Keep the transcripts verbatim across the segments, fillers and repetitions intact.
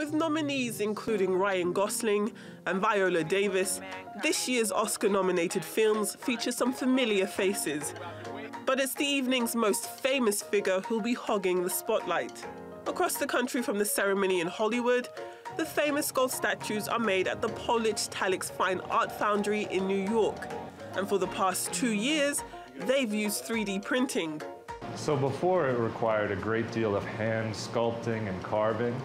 With nominees including Ryan Gosling and Viola Davis, this year's Oscar-nominated films feature some familiar faces. But it's the evening's most famous figure who'll be hogging the spotlight. Across the country from the ceremony in Hollywood, the famous gold statues are made at the Polich Tallix Fine Art Foundry in New York. And for the past two years, they've used three D printing. So before, it required a great deal of hand sculpting and carving,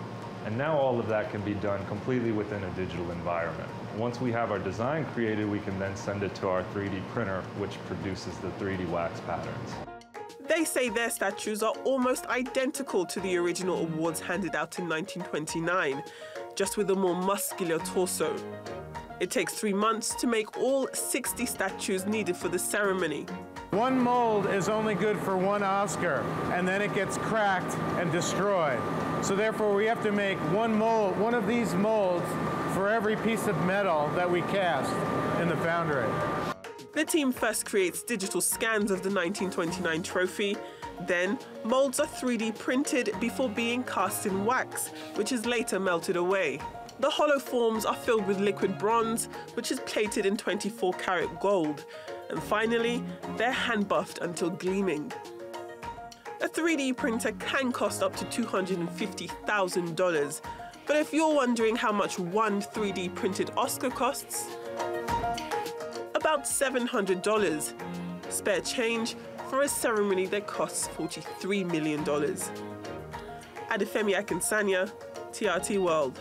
and now all of that can be done completely within a digital environment. Once we have our design created, we can then send it to our three D printer, which produces the three D wax patterns. They say their statues are almost identical to the original awards handed out in nineteen twenty-nine, just with a more muscular torso. It takes three months to make all sixty statues needed for the ceremony. One mold is only good for one Oscar, and then it gets cracked and destroyed. So therefore, we have to make one mold, one of these molds for every piece of metal that we cast in the foundry. The team first creates digital scans of the nineteen twenty-nine trophy. Then, molds are three D printed before being cast in wax, which is later melted away. The hollow forms are filled with liquid bronze, which is plated in twenty-four karat gold. And finally, they're hand-buffed until gleaming. A three D printer can cost up to two hundred fifty thousand dollars. But if you're wondering how much one three D printed Oscar costs, about seven hundred dollars. Spare change for a ceremony that costs forty-three million dollars. Adefemi Akinsanya, T R T World.